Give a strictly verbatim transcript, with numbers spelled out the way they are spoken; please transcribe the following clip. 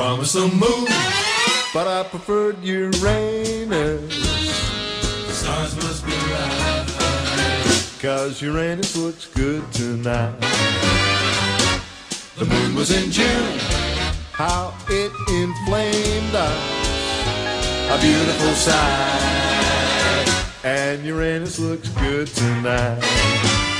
promised a moon, but I preferred Uranus. The stars must be right, 'cause Uranus looks good tonight. The moon was in June, how it inflamed us, a beautiful sight. And Uranus looks good tonight.